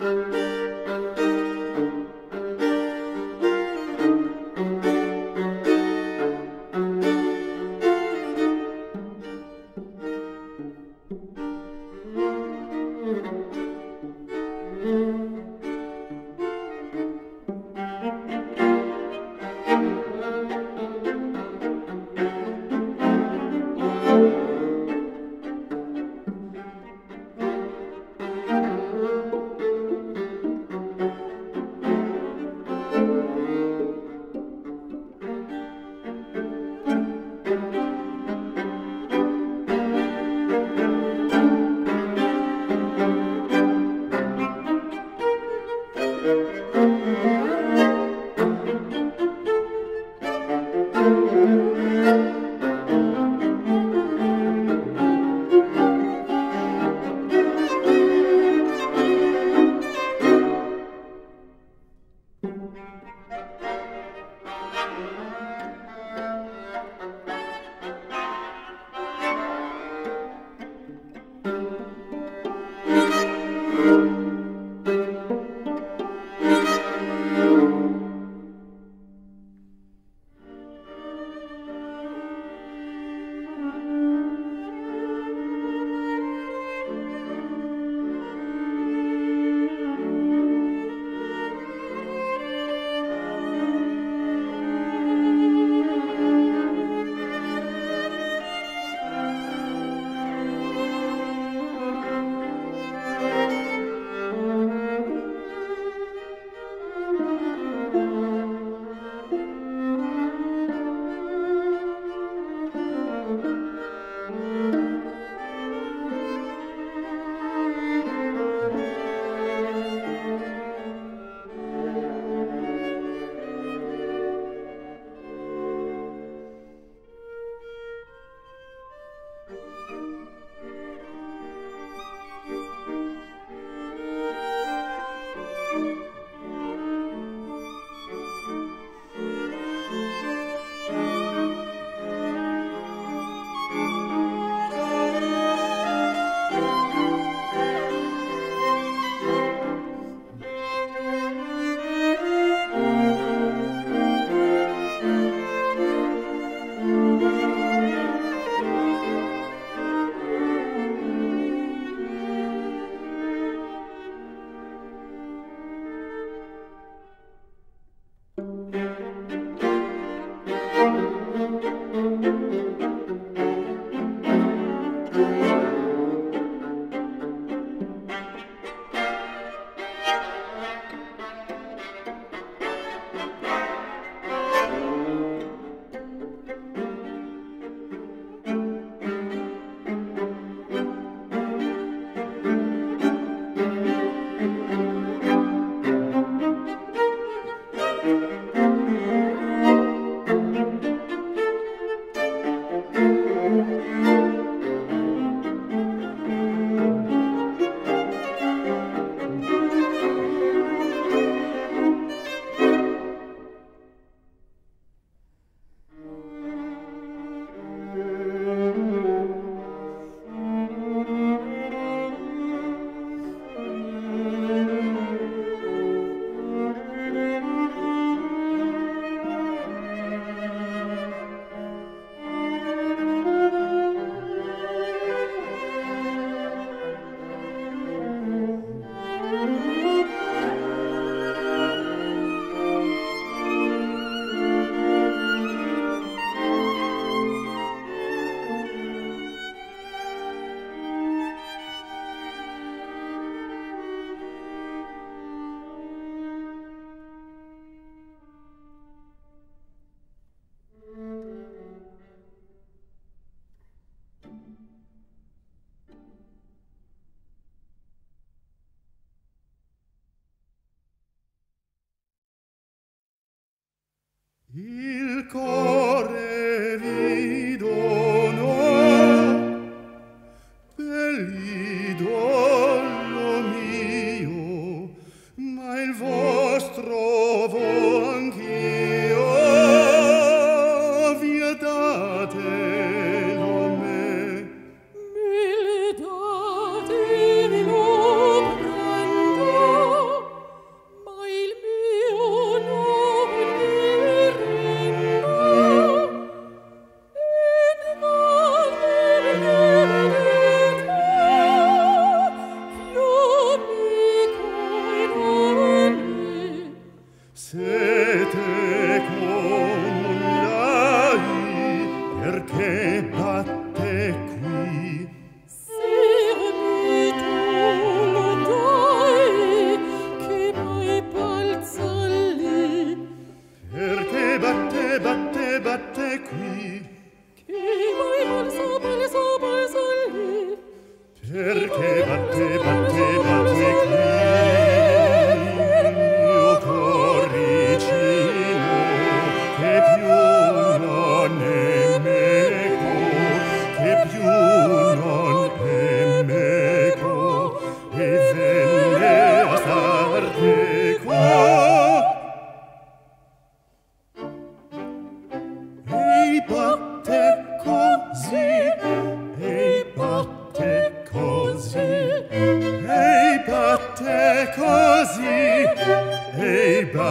Oh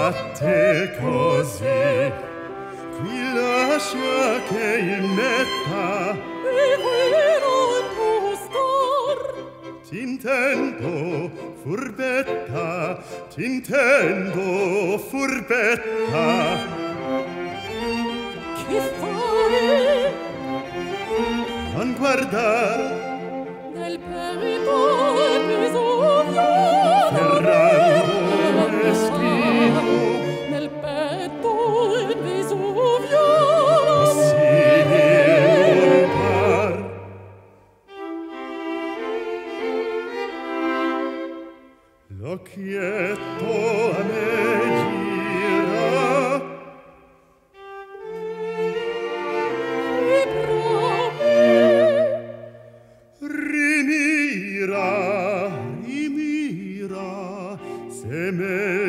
batte così, qui lascia che il metta e non può star. T'intendo furbetta, t'intendo furbetta. Che fare? Non guardare nel perito bisogno ferrando. Nel petto il Vesuvio si riempar. L'occhietto a me gira e prove rimira, rimira se meglio.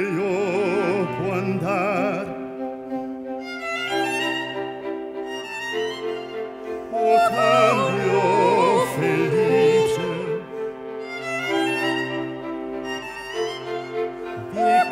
Yeah.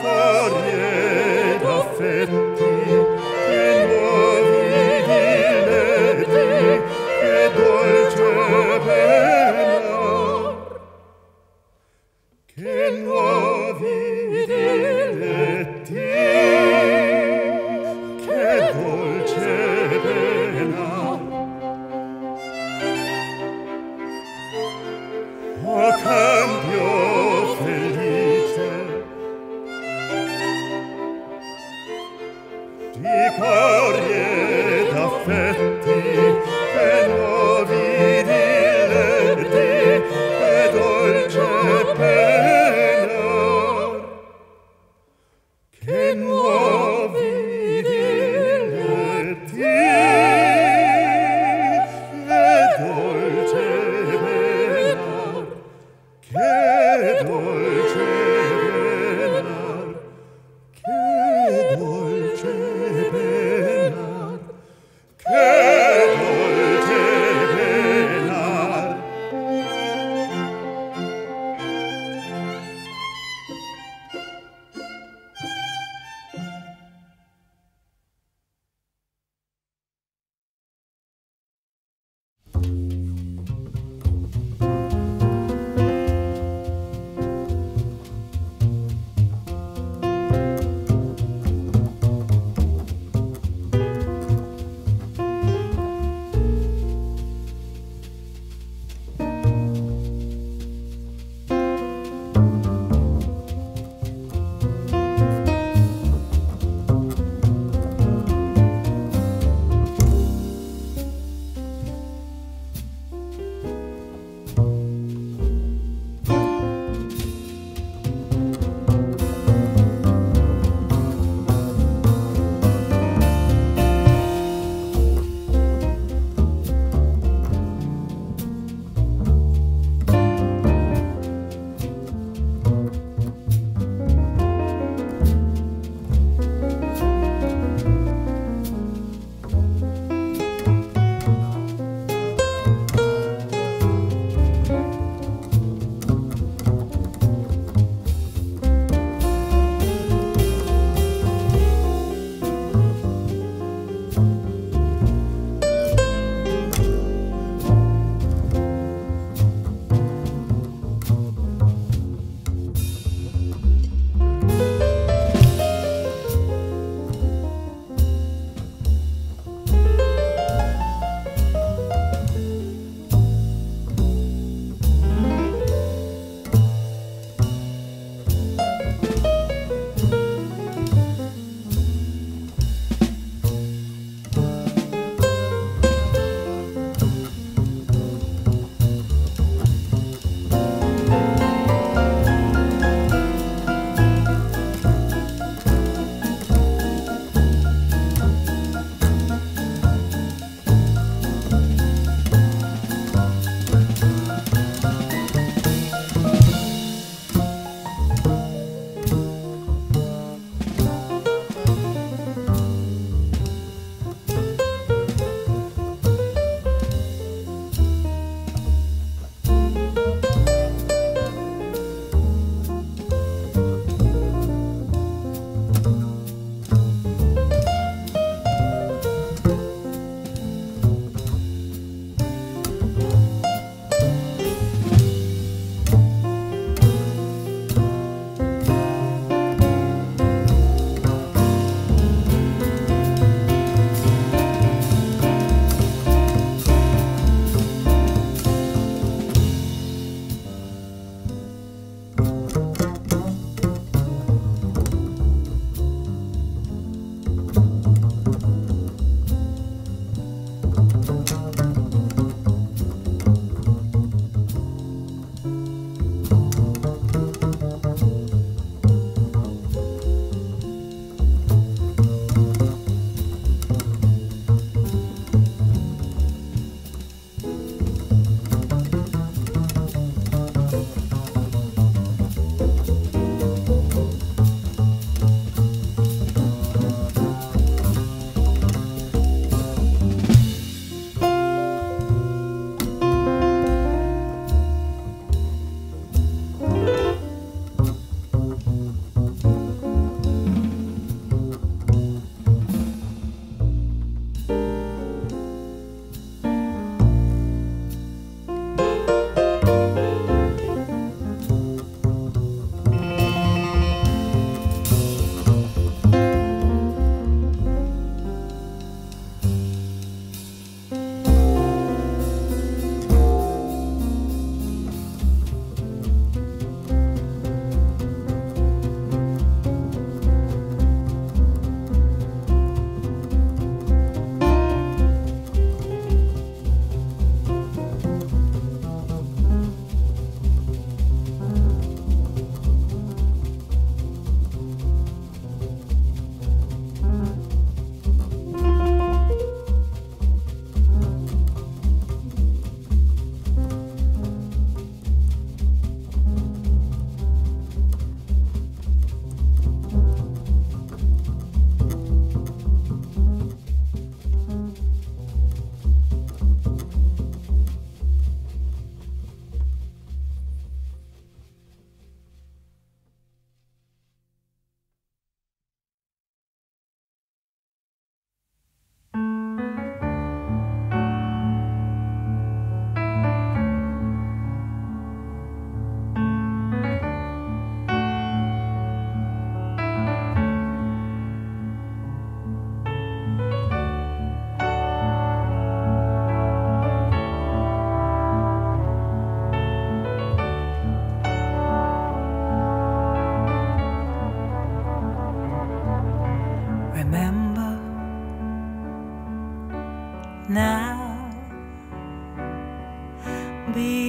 The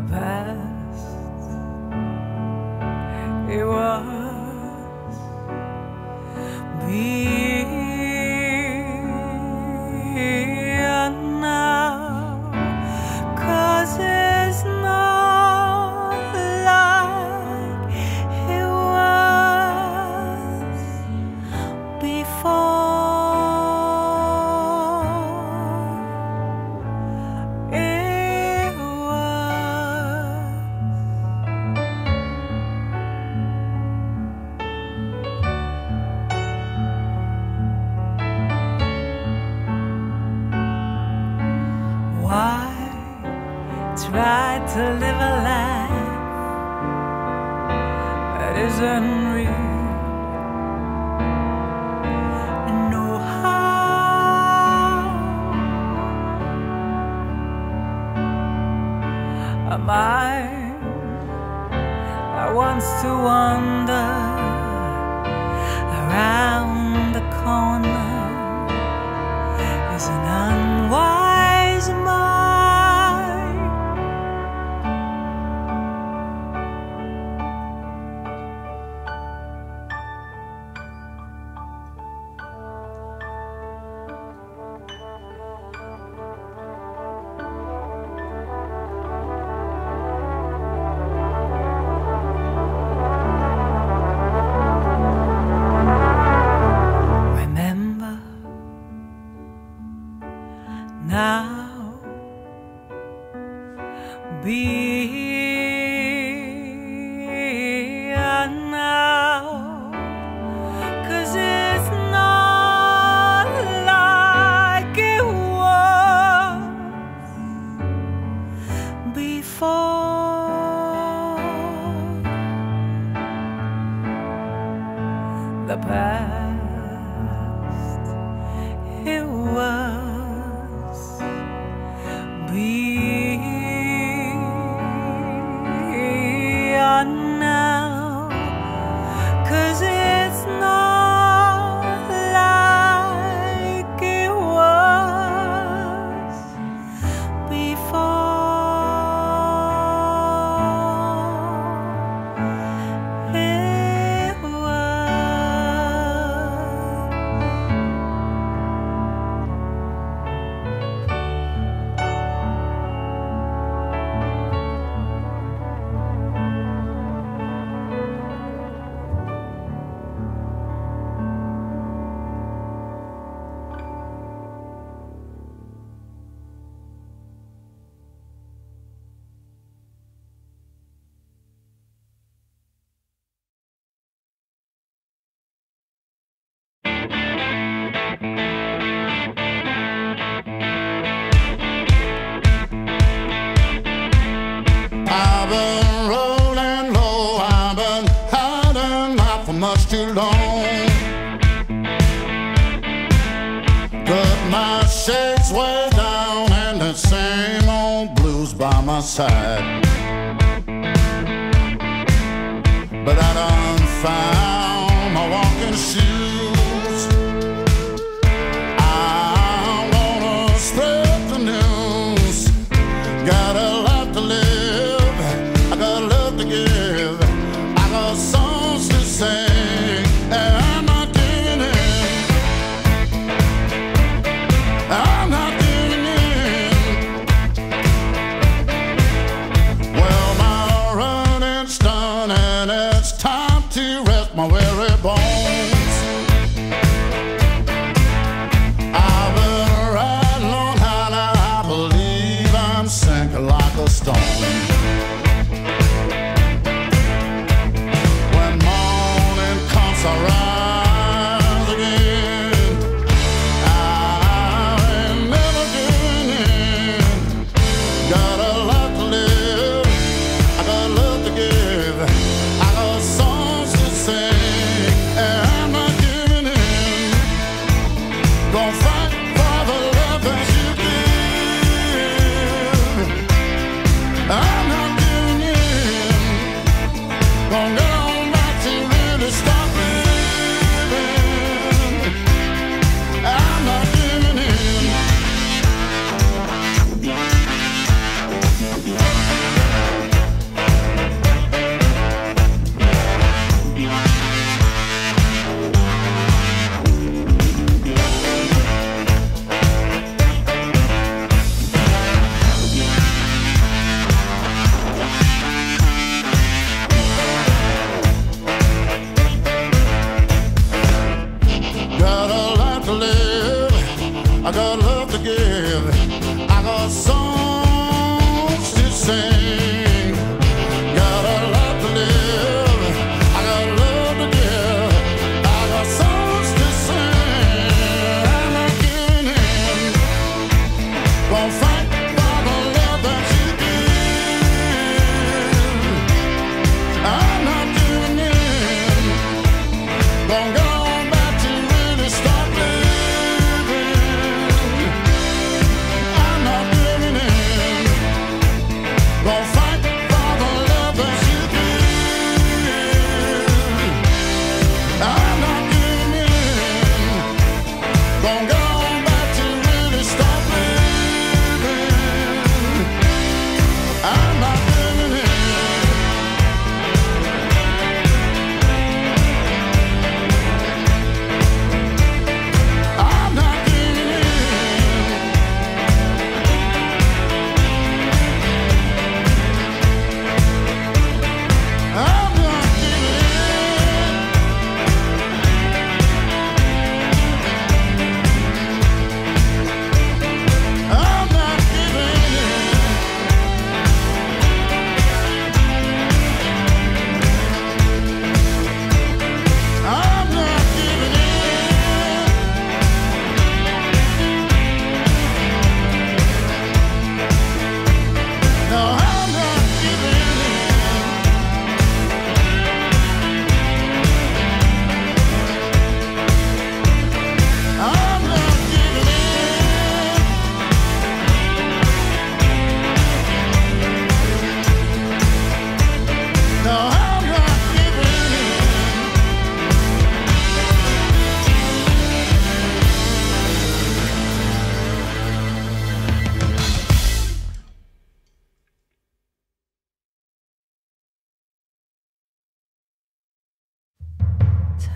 past, it was beyond now, 'cause it's not like it was before. Try to live a life that isn't real. No, how am I that wants to wander around the corner? Is an unwise mind. Now be now, 'cause it's not like it was before. The past, it was beyond now, 'cause it's not like it was before. It was. Much too long, but my shades way down and the same old blues by my side. But I done found my walking shoes. I wanna spread the news. Got a lot to live, I got love to give, I got songs to sing. Gonna fight for the love that you give. I'm not giving in. Gonna go on back to really stop living. I'm not giving in. I got love to give, I got songs to sing. Got a lot to live, I got love to give, I got songs to sing. I'm not giving in. Gonna fight for the love that you give. I'm not giving in. Gonna go on back to really start living.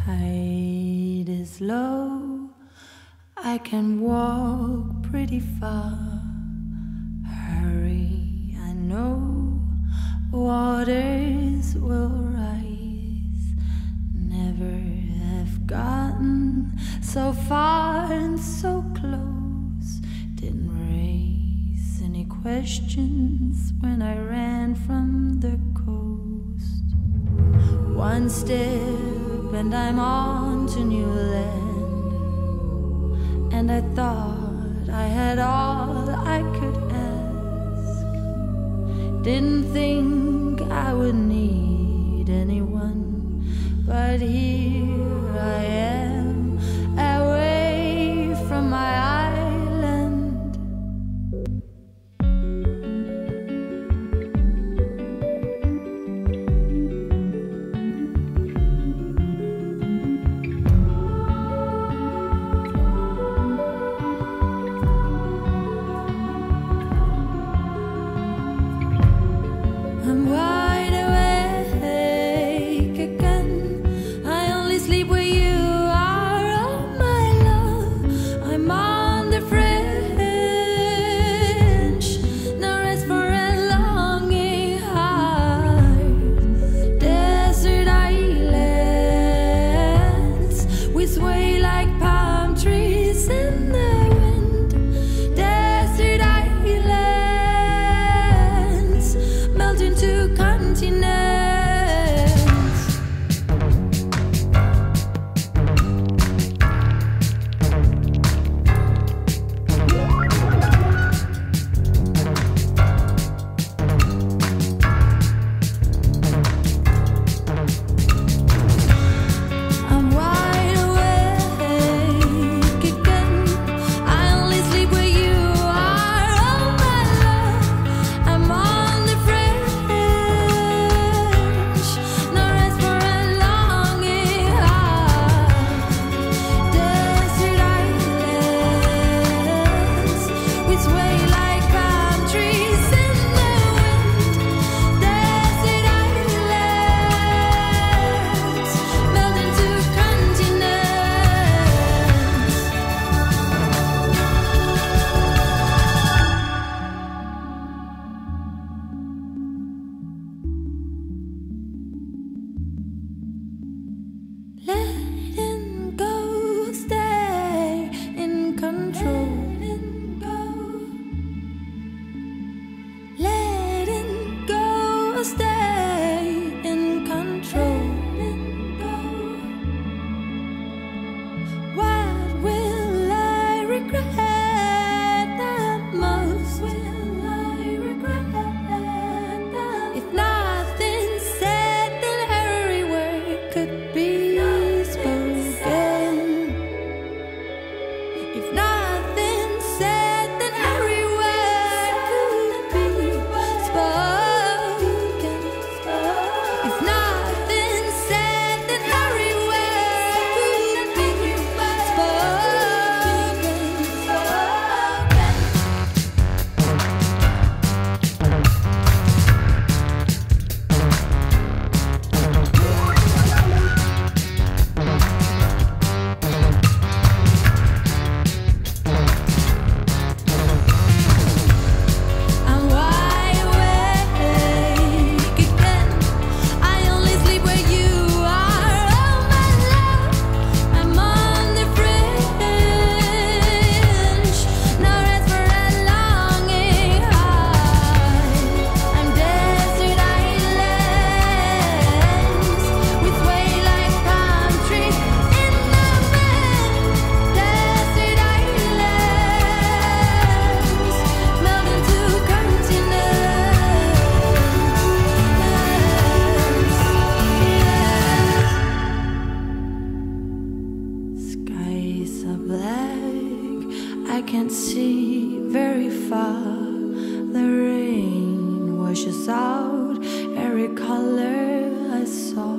Tide is low, I can walk pretty far. Hurry, I know waters will rise. Never have gotten so far and so close. Didn't raise any questions when I ran from the coast. One step and I'm on to new land, and I thought I had all I could ask. Didn't think I would need anyone, but here I am, away from my island. I'm wide awake again. I only sleep I can't see very far. The rain washes out every color I saw.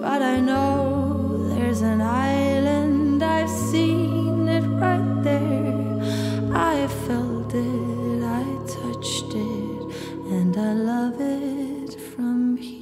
But I know there's an island, I've seen it right there. I felt it, I touched it, and I love it from here.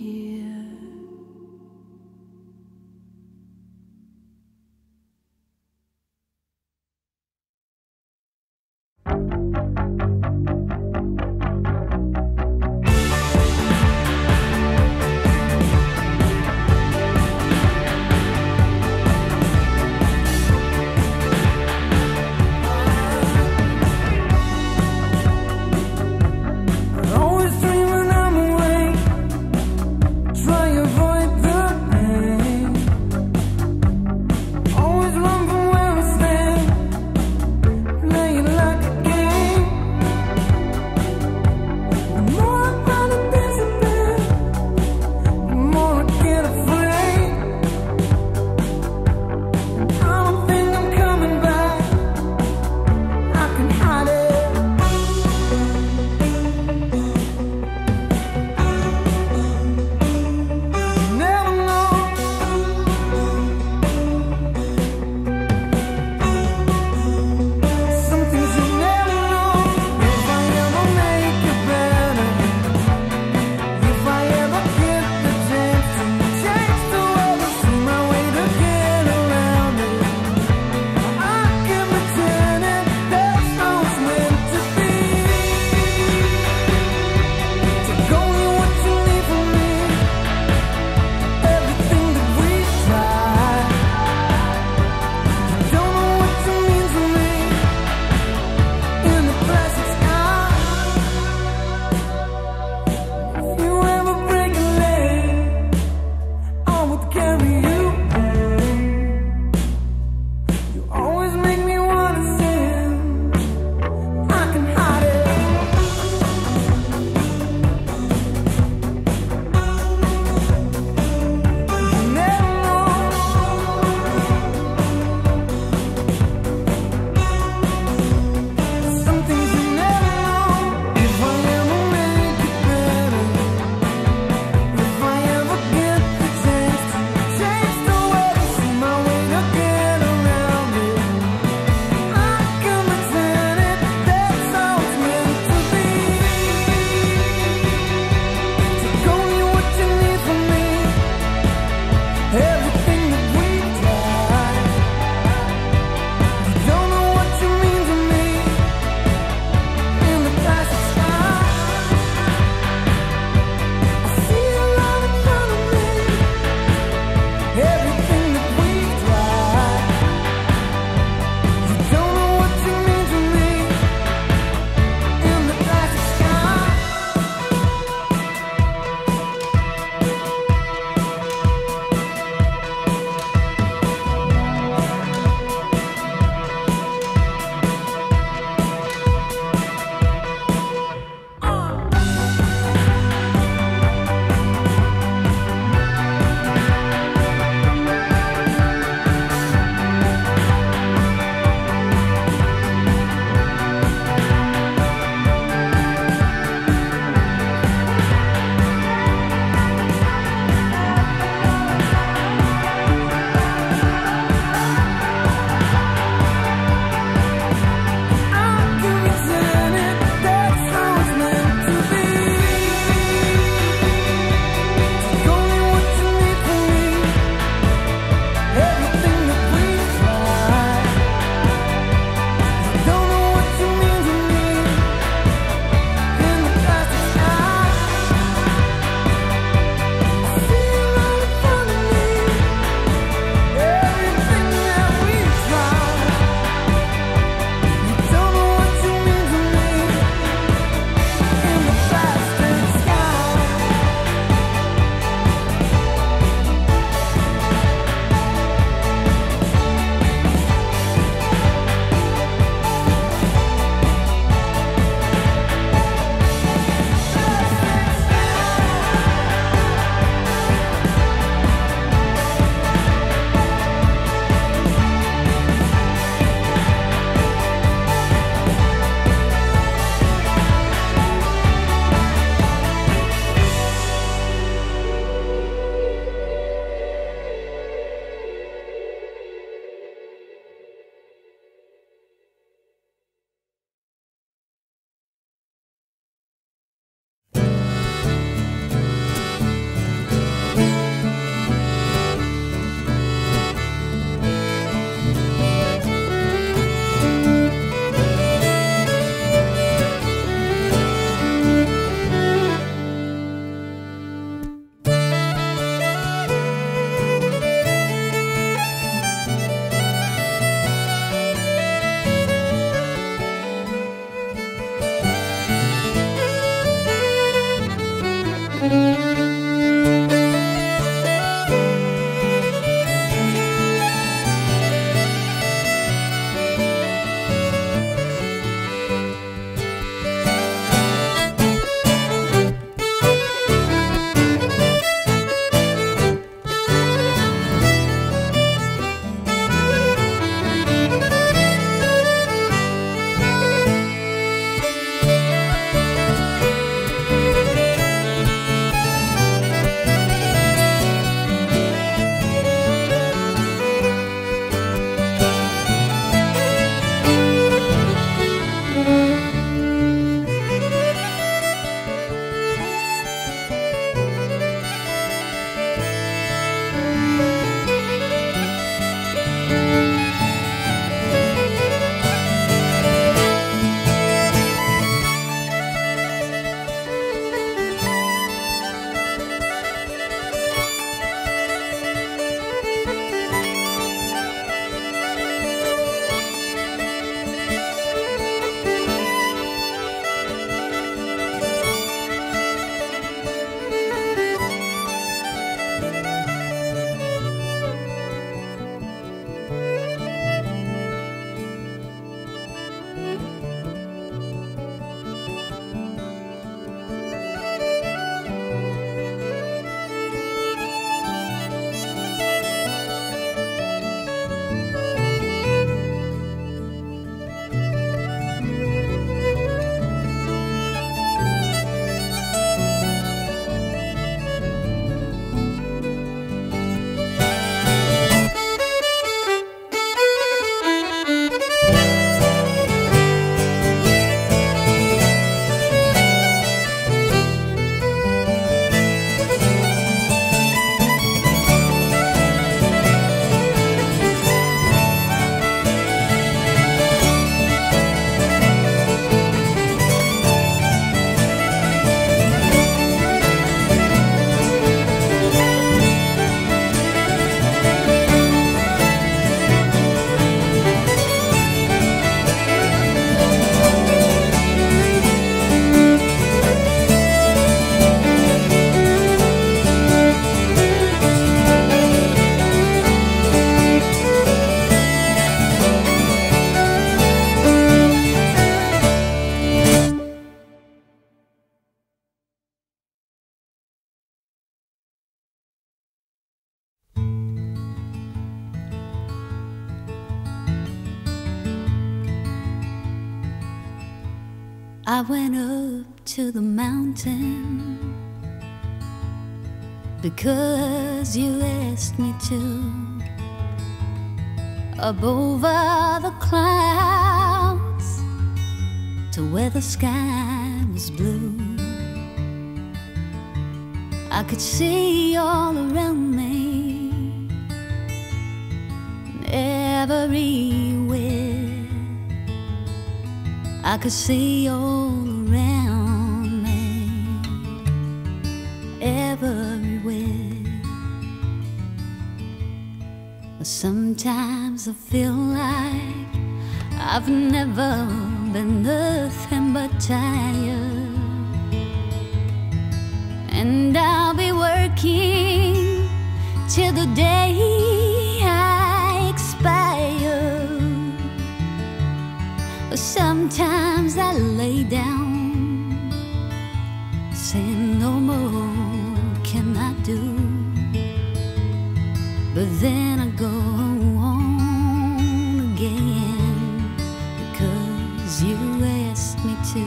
I went up to the mountain because you asked me to. Up over the clouds to where the sky was blue, I could see all around me, everywhere. I could see all around me, everywhere. Sometimes I feel like I've never been nothing but tired, and I'll be working till the day I expire. Sometimes I lay down, saying no more can I do, but then I go on again because you asked me to.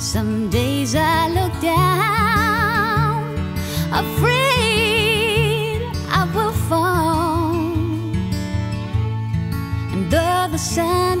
Some days I look down, afraid I will fall, and though the sun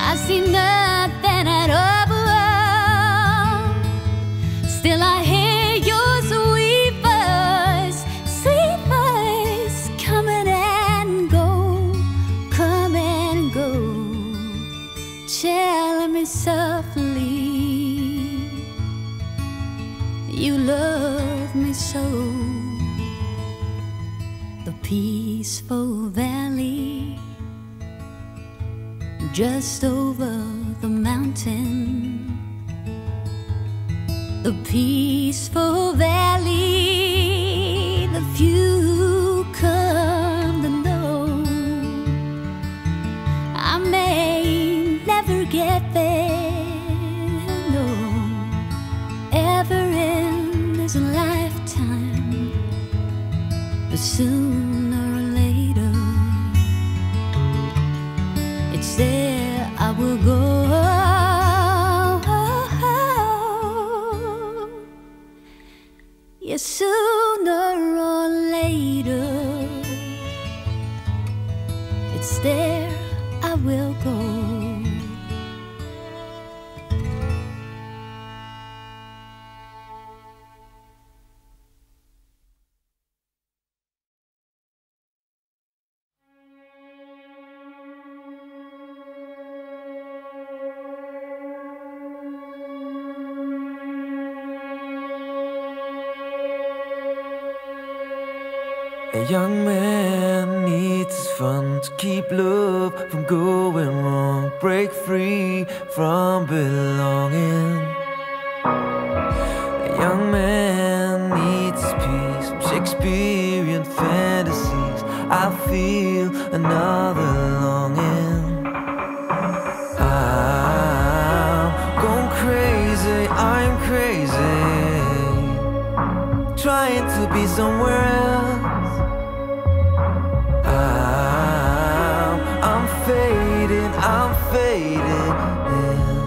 I see nothing at all. Still I hear your sleepers come and go, telling me softly you love me so. The peaceful valley just over the mountain, the peaceful valley, the few come to know. I may never get there, no, ever in this lifetime, but sooner or later, it's there I will go. Yes, sooner or later, it's there I will go. A young man needs his fun to keep love from going wrong, break free from belonging. A young man needs his peace from Shakespearean fantasies. I feel another longing. I'm going crazy, I'm crazy, trying to be somewhere else. I'm fading in,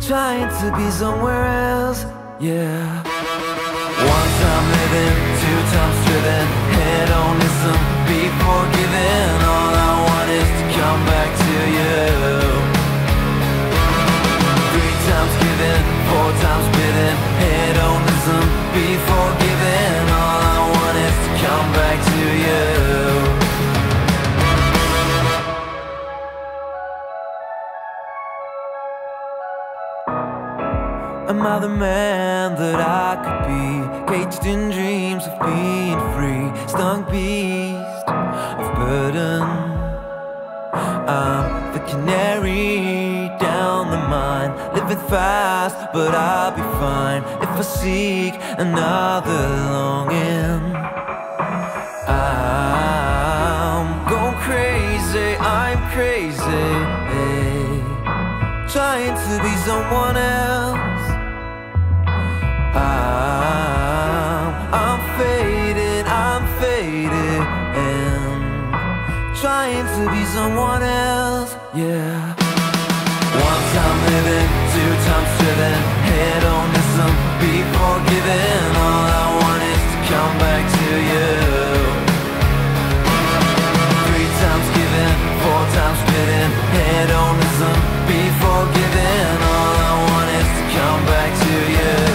trying to be somewhere else, yeah. One time living, two times driven, hedonism, be forgiven. All I want is to come back to you. Three times given, four times bitten, hedonism, be forgiven. All I want is to come back to you. Am I the man that I could be, caged in dreams of being free, stung beast of burden? I'm the canary down the mine, living fast, but I'll be fine if I seek another longing. I'm going crazy, I'm crazy, trying to be someone else. I'm faded, trying to be someone else, yeah. One time living, two times driven, head on to some, be forgiven. All I want is to come back to you. Three times given, four times bitten, head on to some, be forgiven. All I want is to come back to you.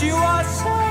You are so